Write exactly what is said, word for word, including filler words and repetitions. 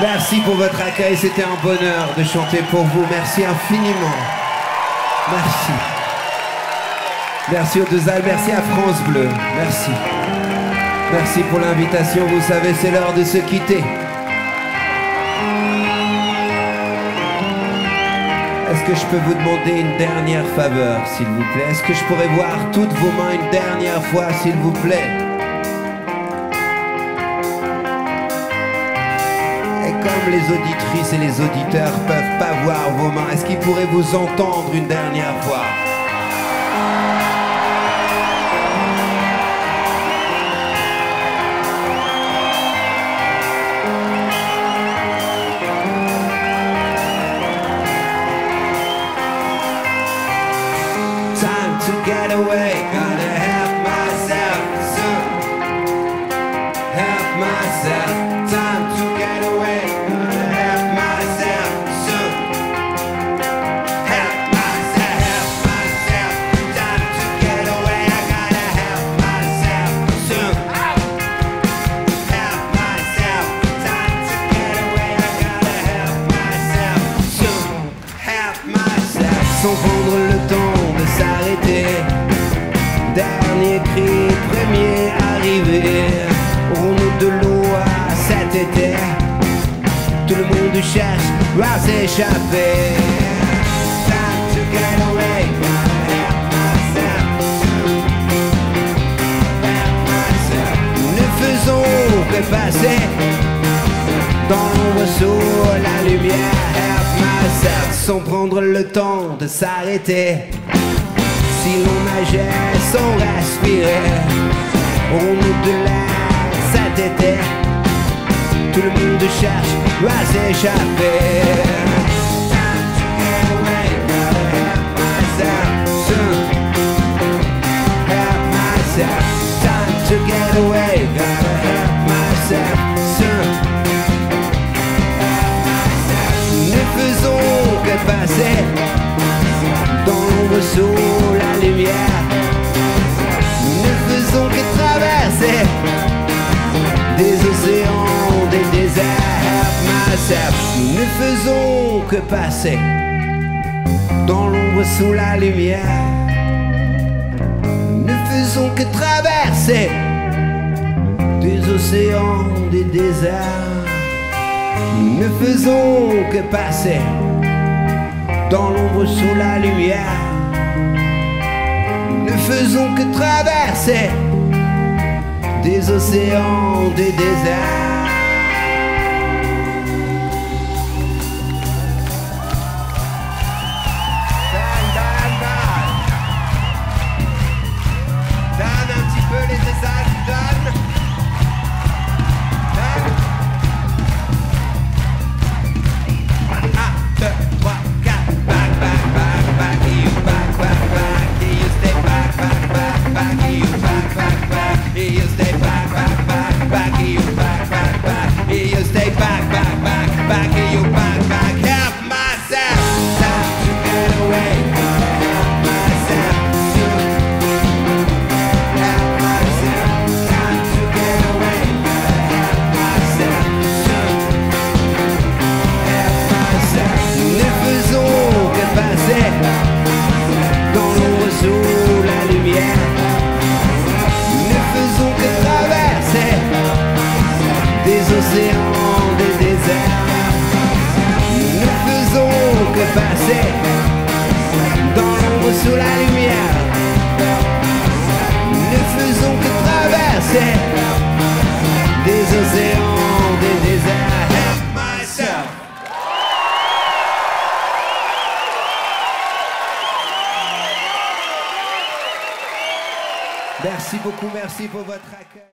Merci pour votre accueil, c'était un bonheur de chanter pour vous, merci infiniment. Merci. Merci aux deux Alpes, merci à France Bleu, merci. Merci pour l'invitation, vous savez c'est l'heure de se quitter. Est-ce que je peux vous demander une dernière faveur, s'il vous plaît? Est-ce que je pourrais voir toutes vos mains une dernière fois, s'il vous plaît? Comme les auditrices et les auditeurs peuvent pas voir vos mains, est-ce qu'ils pourraient vous entendre une dernière fois? Time to get away, gotta help myself soon. Help myself, time to get away. Dernier cri, premier arrivé. Aurons-nous de l'eau à cet été? Tout le monde cherche à s'échapper. Time to get away, gotta help myself. Ne faisons que passer dans l'ombre sous la lumière. Help myself, sans prendre le temps de s'arrêter. Si l'on nageait sans respirer, aurons-nous de l'air cet été? Tout le monde cherche à s'échapper. Sous la lumière, nous ne faisons que traverser des océans, des déserts. Help myself, nous ne faisons que passer dans l'ombre sous la lumière. Nous ne faisons que traverser des océans, des déserts. Nous ne faisons que passer dans l'ombre sous la lumière. Ne faisons que traverser des océans, des déserts. Merci beaucoup, merci pour votre accueil.